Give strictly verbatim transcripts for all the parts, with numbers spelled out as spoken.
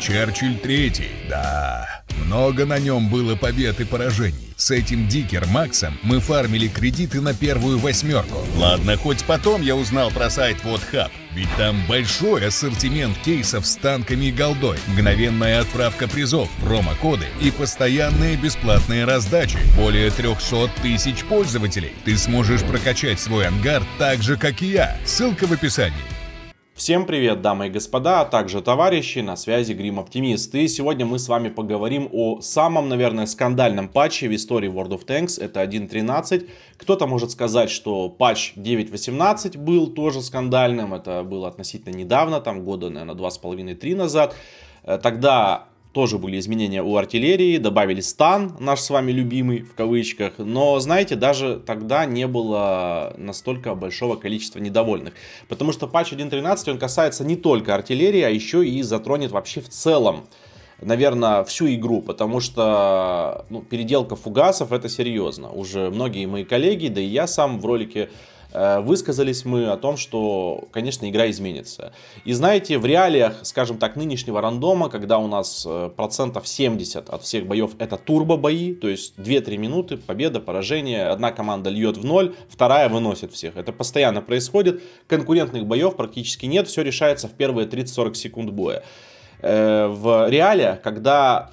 Черчилль третий, да. Много на нем было побед и поражений. С этим Дикер Максом мы фармили кредиты на первую восьмерку. Ладно, хоть потом я узнал про сайт WotHub, ведь там большой ассортимент кейсов с танками и голдой, мгновенная отправка призов, промокоды и постоянные бесплатные раздачи. Более трёхсот тысяч пользователей. Ты сможешь прокачать свой ангар так же, как и я. Ссылка в описании. Всем привет, дамы и господа, а также товарищи, на связи GrimOptimist. И сегодня мы с вами поговорим о самом, наверное, скандальном патче в истории World of Tanks, это один точка тринадцать. Кто-то может сказать, что патч девять точка восемнадцать был тоже скандальным, это было относительно недавно, там года, наверное, два с половиной — три назад. Тогда тоже были изменения у артиллерии, добавили стан, наш с вами любимый, в кавычках. Но, знаете, даже тогда не было настолько большого количества недовольных. Потому что патч один точка тринадцать, он касается не только артиллерии, а еще и затронет вообще в целом, наверное, всю игру. Потому что ну, переделка фугасов — это серьезно. Уже многие мои коллеги, да и я сам в ролике, высказались мы о том, что, конечно, игра изменится. И знаете, в реалиях, скажем так, нынешнего рандома, когда у нас процентов семьдесят от всех боев это турбо-бои, то есть две-три минуты, победа, поражение, одна команда льет в ноль, вторая выносит всех. Это постоянно происходит, конкурентных боев практически нет, все решается в первые тридцать-сорок секунд боя. В реалиях, когда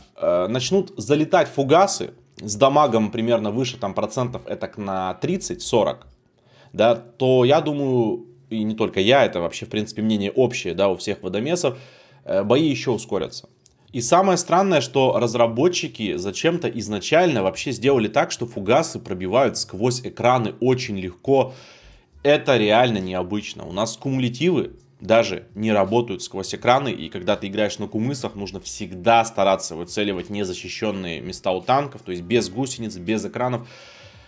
начнут залетать фугасы с дамагом примерно выше там, процентов это на тридцать-сорок, да, то я думаю, и не только я, это вообще в принципе мнение общее, да, у всех водомесов, бои еще ускорятся. И самое странное, что разработчики зачем-то изначально вообще сделали так, что фугасы пробивают сквозь экраны очень легко. Это реально необычно. У нас кумулятивы даже не работают сквозь экраны, и когда ты играешь на кумысах, нужно всегда стараться выцеливать незащищенные места у танков, то есть без гусениц, без экранов.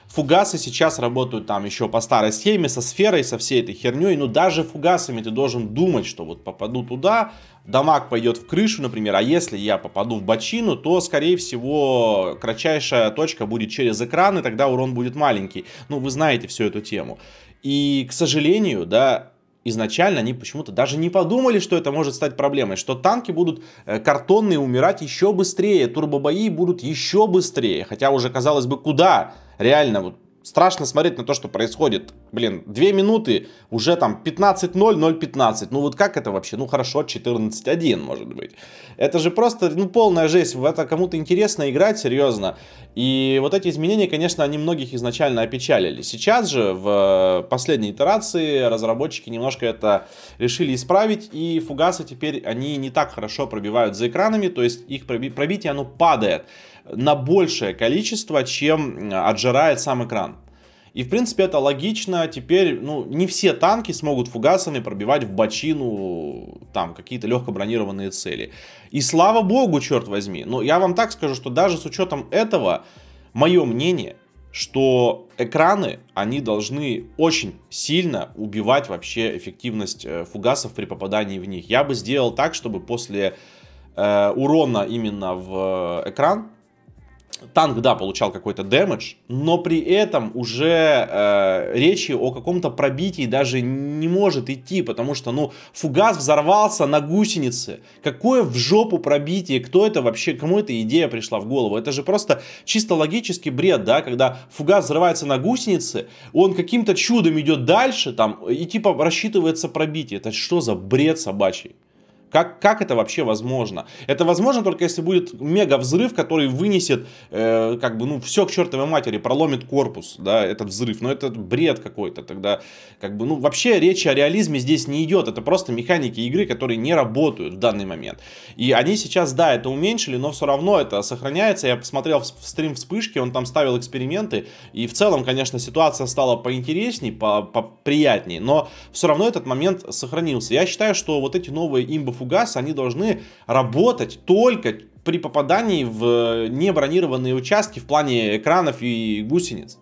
Фугасы сейчас работают там еще по старой схеме, со сферой, со всей этой херней, но даже фугасами ты должен думать, что вот попаду туда, дамаг пойдет в крышу, например, а если я попаду в бочину, то, скорее всего, кратчайшая точка будет через экран, и тогда урон будет маленький. Ну, вы знаете всю эту тему. И, к сожалению, да, изначально они почему-то даже не подумали, что это может стать проблемой, что танки будут картонные умирать еще быстрее, турбобои будут еще быстрее, хотя уже, казалось бы, куда? Реально, вот страшно смотреть на то, что происходит. Блин, две минуты, уже там пятнадцать ноль, ноль пятнадцать. Ну вот как это вообще? Ну хорошо, четырнадцать один может быть. Это же просто, ну, полная жесть. В это кому-то интересно играть, серьезно. И вот эти изменения, конечно, они многих изначально опечалили. Сейчас же, в последней итерации, разработчики немножко это решили исправить. И фугасы теперь, они не так хорошо пробивают за экранами. То есть их пробитие, оно падает на большее количество, чем отжирает сам экран. И, в принципе, это логично. Теперь, ну, не все танки смогут фугасами пробивать в бочину там какие-то легко бронированные цели. И слава богу, черт возьми. Но я вам так скажу, что даже с учетом этого, мое мнение, что экраны, они должны очень сильно убивать вообще эффективность фугасов при попадании в них. Я бы сделал так, чтобы после э, урона именно в экран, танк, да, получал какой-то дэмэдж, но при этом уже э, речи о каком-то пробитии даже не может идти, потому что, ну, фугас взорвался на гусенице. Какое в жопу пробитие? Кто это вообще? Кому эта идея пришла в голову? Это же просто чисто логический бред, да, когда фугас взрывается на гусенице, он каким-то чудом идет дальше, там, и типа рассчитывается пробитие. Это что за бред собачий? Как, как это вообще возможно? Это возможно только если будет мега взрыв, который вынесет, э, как бы, ну, все к чертовой матери, проломит корпус, да, этот взрыв. Но это бред какой-то тогда, как бы, ну, вообще речи о реализме здесь не идет. Это просто механики игры, которые не работают в данный момент. И они сейчас, да, это уменьшили, но все равно это сохраняется. Я посмотрел в стрим вспышки, он там ставил эксперименты. И в целом, конечно, ситуация стала поинтересней, поприятней, но все равно этот момент сохранился. Я считаю, что вот эти новые имбы фугасы, они должны работать только при попадании в небронированные участки в плане экранов и гусениц.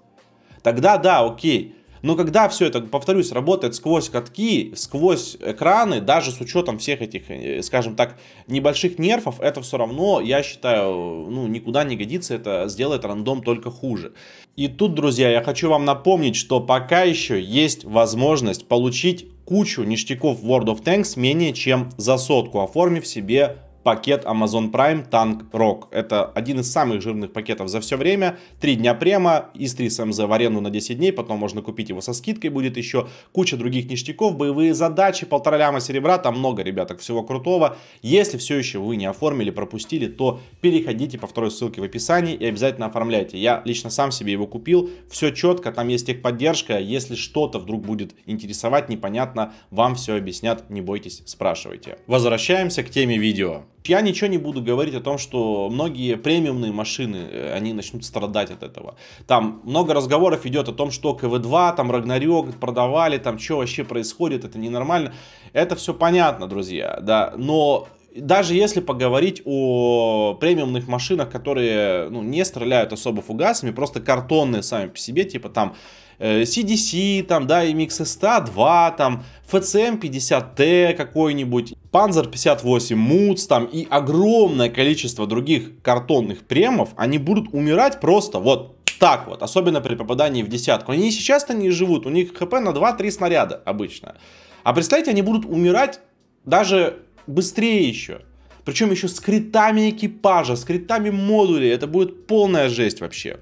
Тогда да, окей. Но когда все это, повторюсь, работает сквозь катки, сквозь экраны, даже с учетом всех этих, скажем так, небольших нерфов, это все равно, я считаю, ну, никуда не годится, это сделает рандом только хуже. И тут, друзья, я хочу вам напомнить, что пока еще есть возможность получить кучу ништяков World of Tanks менее чем за сотку, оформив себе пакет Amazon Prime Tank Rock. Это один из самых жирных пакетов за все время. Три дня према, ИС-три СМЗ в аренду на десять дней, потом можно купить его со скидкой, будет еще куча других ништяков, боевые задачи, полтора ляма серебра, там много, ребяток, всего крутого. Если все еще вы не оформили, пропустили, то переходите по второй ссылке в описании и обязательно оформляйте. Я лично сам себе его купил, все четко, там есть техподдержка, если что-то вдруг будет интересовать, непонятно, вам все объяснят, не бойтесь, спрашивайте. Возвращаемся к теме видео. Я ничего не буду говорить о том, что многие премиумные машины, они начнут страдать от этого. Там много разговоров идет о том, что КВ два, там Рагнарёк продавали, там что вообще происходит, это ненормально. Это все понятно, друзья, да, но... Даже если поговорить о премиумных машинах, которые, ну, не стреляют особо фугасами, просто картонные сами по себе, типа там э, си ди си, там, да, эм икс сто два, там, эф си эм пятьдесят тэ какой-нибудь, Panzer пятьдесят восемь, Muts, там, и огромное количество других картонных премов, они будут умирать просто вот так вот, особенно при попадании в десятку. Они сейчас-то не живут, у них хп на два-три снаряда обычно. А представьте, они будут умирать даже... быстрее еще. Причем еще с критами экипажа, с критами модулей. Это будет полная жесть вообще.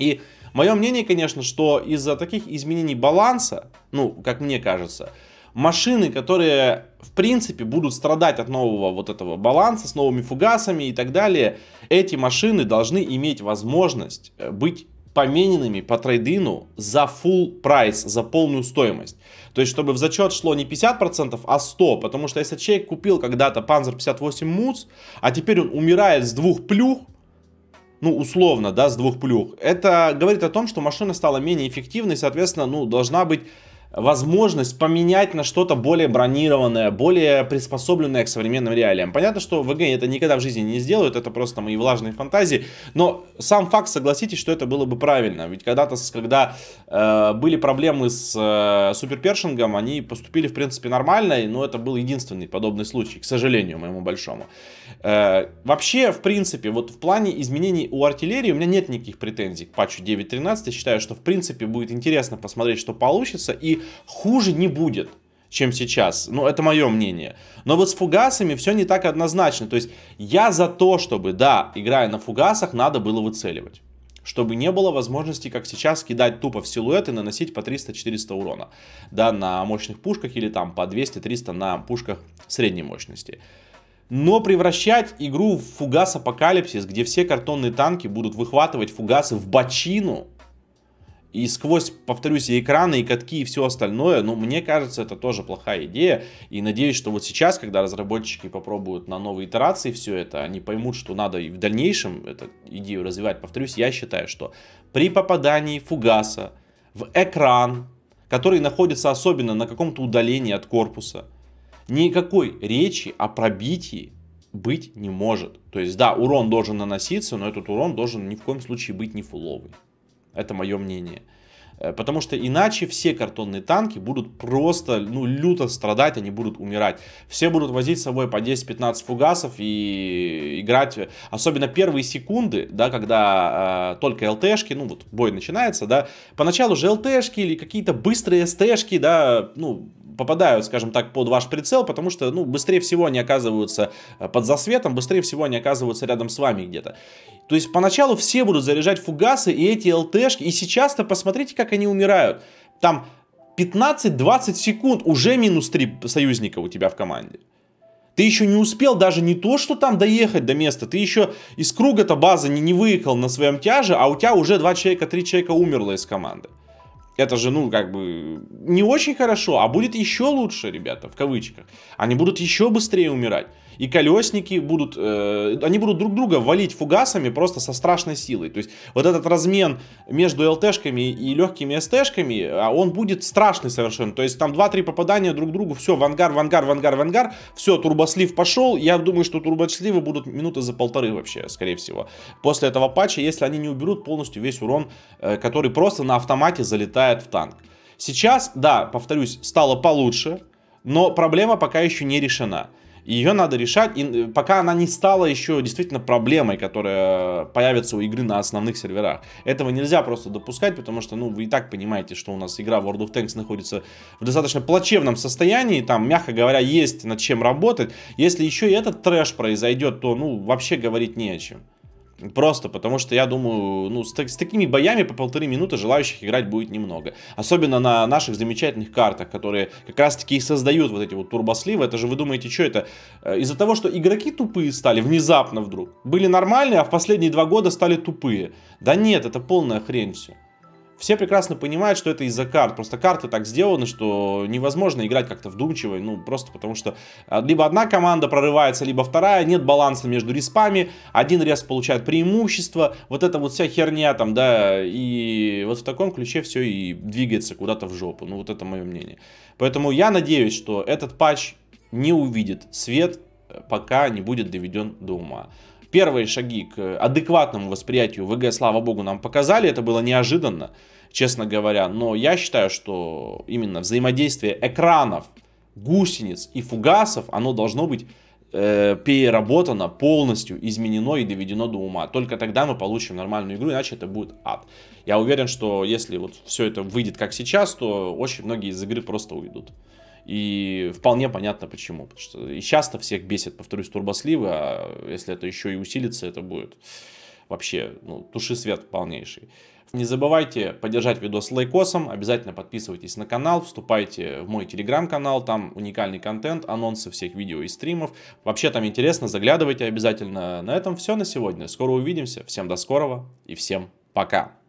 И мое мнение, конечно, что из-за таких изменений баланса, ну, как мне кажется, машины, которые, в принципе, будут страдать от нового вот этого баланса, с новыми фугасами и так далее, эти машины должны иметь возможность быть помененными по трейдину за full прайс, за полную стоимость. То есть, чтобы в зачет шло не пятьдесят процентов, а сто процентов. Потому что если человек купил когда-то Panzer пятьдесят восемь Muts, а теперь он умирает с двух плюх, ну, условно, да, с двух плюх, это говорит о том, что машина стала менее эффективной, соответственно, ну, должна быть возможность поменять на что-то более бронированное, более приспособленное к современным реалиям. Понятно, что ВГ это никогда в жизни не сделают, это просто мои влажные фантазии, но сам факт, согласитесь, что это было бы правильно, ведь когда-то, когда э, были проблемы с э, суперпершингом, они поступили, в принципе, нормально, но это был единственный подобный случай, к сожалению, моему большому. Э, вообще, в принципе, вот в плане изменений у артиллерии у меня нет никаких претензий к патчу девять точка тринадцать, я считаю, что, в принципе, будет интересно посмотреть, что получится, и хуже не будет, чем сейчас. Ну, это мое мнение. Но вот с фугасами все не так однозначно. То есть я за то, чтобы, да, играя на фугасах, надо было выцеливать. Чтобы не было возможности, как сейчас, кидать тупо в силуэт и наносить по триста-четыреста урона. Да, на мощных пушках или там по двести-триста на пушках средней мощности. Но превращать игру в фугас-апокалипсис, где все картонные танки будут выхватывать фугасы в бочину... И сквозь, повторюсь, и экраны, и катки, и все остальное, ну, мне кажется, это тоже плохая идея. И надеюсь, что вот сейчас, когда разработчики попробуют на новые итерации все это, они поймут, что надо и в дальнейшем эту идею развивать. Повторюсь, я считаю, что при попадании фугаса в экран, который находится особенно на каком-то удалении от корпуса, никакой речи о пробитии быть не может. То есть, да, урон должен наноситься, но этот урон должен ни в коем случае быть не фуловый. Это мое мнение. Потому что иначе все картонные танки будут просто, ну, люто страдать, они будут умирать. Все будут возить с собой по десять-пятнадцать фугасов и играть. Особенно первые секунды, да, когда э, только ЛТшки, ну вот бой начинается, да. Поначалу же ЛТшки или какие-то быстрые СТшки, да, ну... попадают, скажем так, под ваш прицел, потому что, ну, быстрее всего они оказываются под засветом, быстрее всего они оказываются рядом с вами где-то. То есть, поначалу все будут заряжать фугасы и эти ЛТшки, и сейчас-то посмотрите, как они умирают. Там пятнадцать-двадцать секунд, уже минус три союзника у тебя в команде. Ты еще не успел даже не то, что там доехать до места, ты еще из круга-то базы не, не выехал на своем тяже, а у тебя уже два человека, три человека умерло из команды. Это же, ну, как бы, не очень хорошо, а будет еще лучше, ребята, в кавычках. Они будут еще быстрее умирать. И колесники будут, э, они будут друг друга валить фугасами просто со страшной силой. То есть вот этот размен между ЛТшками и легкими СТшками, он будет страшный совершенно. То есть там два-три попадания друг другу, все, в ангар, в ангар, в ангар, в ангар. Все, турбослив пошел. Я думаю, что турбосливы будут минуты за полторы вообще, скорее всего. После этого патча, если они не уберут полностью весь урон, э, который просто на автомате залетает в танк. Сейчас, да, повторюсь, стало получше, но проблема пока еще не решена. И ее надо решать, и пока она не стала еще действительно проблемой, которая появится у игры на основных серверах. Этого нельзя просто допускать, потому что, ну, вы и так понимаете, что у нас игра World of Tanks находится в достаточно плачевном состоянии, там, мягко говоря, есть над чем работать. Если еще и этот трэш произойдет, то, ну, вообще говорить не о чем. Просто потому что, я думаю, ну, с, так, с такими боями по полторы минуты желающих играть будет немного. Особенно на наших замечательных картах, которые как раз таки и создают вот эти вот турбосливы. Это же вы думаете, что это? Из-за того, что игроки тупые стали внезапно вдруг. Были нормальные, а в последние два года стали тупые. Да нет, это полная хрень все. Все прекрасно понимают, что это из-за карт. Просто карты так сделаны, что невозможно играть как-то вдумчиво. Ну, просто потому что либо одна команда прорывается, либо вторая. Нет баланса между респами. Один респ получает преимущество. Вот это вот вся херня там, да. И вот в таком ключе все и двигается куда-то в жопу. Ну, вот это мое мнение. Поэтому я надеюсь, что этот патч не увидит свет, пока не будет доведен до ума. Первые шаги к адекватному восприятию ВГ, слава богу, нам показали. Это было неожиданно, честно говоря. Но я считаю, что именно взаимодействие экранов, гусениц и фугасов, оно должно быть э, переработано, полностью изменено и доведено до ума. Только тогда мы получим нормальную игру, иначе это будет ад. Я уверен, что если вот все это выйдет как сейчас, то очень многие из игры просто уйдут. И вполне понятно почему. Потому что и часто всех бесит, повторюсь, турбосливы, а если это еще и усилится, это будет вообще, ну, туши свет полнейший. Не забывайте поддержать видос лайкосом, обязательно подписывайтесь на канал, вступайте в мой телеграм-канал, там уникальный контент, анонсы всех видео и стримов. Вообще там интересно, заглядывайте обязательно. На этом все на сегодня. Скоро увидимся, всем до скорого и всем пока.